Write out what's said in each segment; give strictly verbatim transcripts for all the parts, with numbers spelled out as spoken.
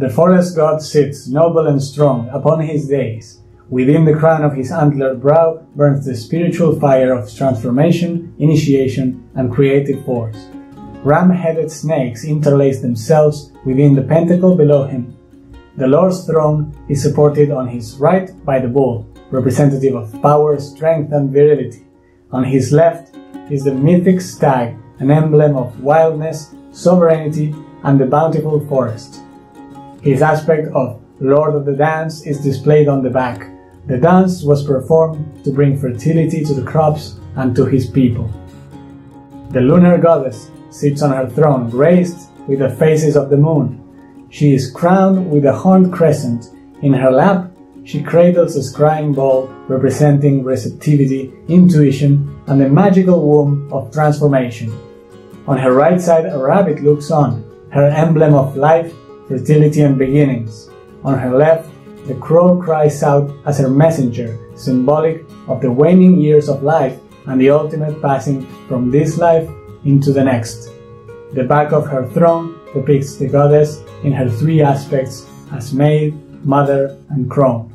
The forest god sits, noble and strong, upon his dais. Within the crown of his antlered brow burns the spiritual fire of transformation, initiation, and creative force. Ram-headed snakes interlace themselves within the pentacle below him. The Lord's throne is supported on his right by the bull, representative of power, strength, and virility. On his left is the mythic stag, an emblem of wildness, sovereignty, and the bountiful forest. His aspect of Lord of the Dance is displayed on the back. The dance was performed to bring fertility to the crops and to his people. The lunar goddess sits on her throne, graced with the phases of the moon. She is crowned with a horned crescent. In her lap, she cradles a scrying ball representing receptivity, intuition, and the magical womb of transformation. On her right side, a rabbit looks on, her emblem of life, fertility, and beginnings. On her left, the crow cries out as her messenger, symbolic of the waning years of life and the ultimate passing from this life into the next. The back of her throne depicts the goddess in her three aspects as maid, mother, and crone.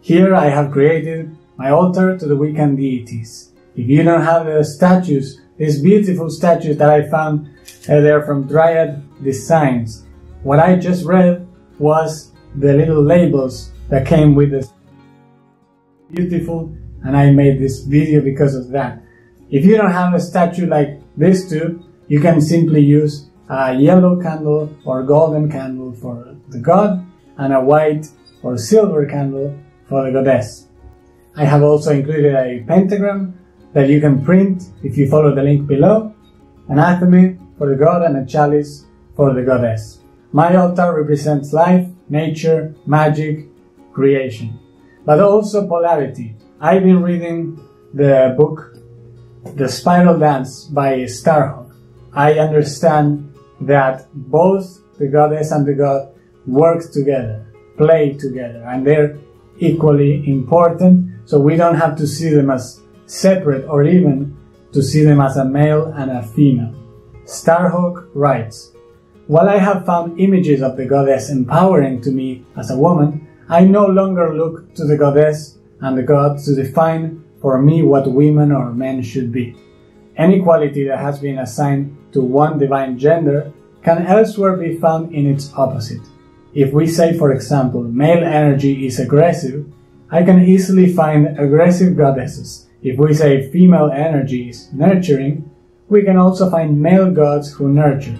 Here I have created my altar to the Wiccan deities. If you don't have the statues, these beautiful statues that I found, uh, they're from Dryad Designs. What I just read was the little labels that came with this. Beautiful, and I made this video because of that. If you don't have a statue like this two, you can simply use a yellow candle or golden candle for the god and a white or silver candle for the goddess. I have also included a pentagram that you can print if you follow the link below, an athame for the god and a chalice for the goddess. My altar represents life, nature, magic, creation, but also polarity. I've been reading the book The Spiral Dance by Starhawk. I understand that both the goddess and the god work together, play together, and they're equally important, so we don't have to see them as separate or even to see them as a male and a female. Starhawk writes, "While I have found images of the goddess empowering to me as a woman, I no longer look to the goddess and the god to define for me what women or men should be. Any quality that has been assigned to one divine gender can elsewhere be found in its opposite. If we say, for example, male energy is aggressive, I can easily find aggressive goddesses. If we say female energy is nurturing, we can also find male gods who nurture.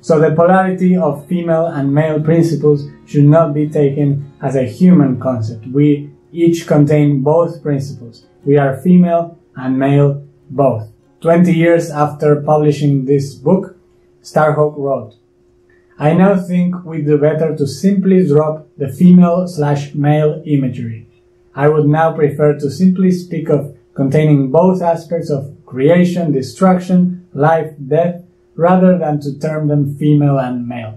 So the polarity of female and male principles should not be taken as a human concept. We each contain both principles. We are female and male both." twenty years after publishing this book, Starhawk wrote, "I now think we do better to simply drop the female slash male imagery. I would now prefer to simply speak of containing both aspects of creation, destruction, life, death, rather than to term them female and male."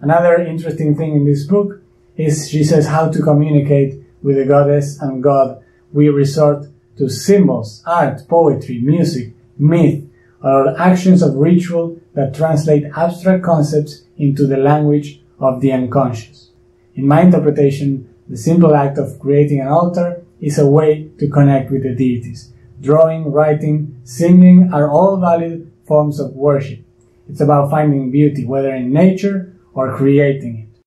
Another interesting thing in this book is she says how to communicate with the goddess and god. We resort to symbols, art, poetry, music, myth, or actions of ritual that translate abstract concepts into the language of the unconscious. In my interpretation, the simple act of creating an altar is a way to connect with the deities. Drawing, writing, singing are all valid forms of worship. It's about finding beauty, whether in nature or creating it.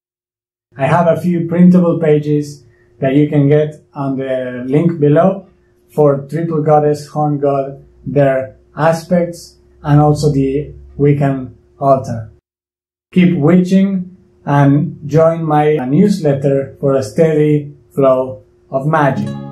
I have a few printable pages that you can get on the link below for triple goddess, horn god, their aspects, and also the Wiccan altar. Keep witching and join my newsletter for a steady flow of magic.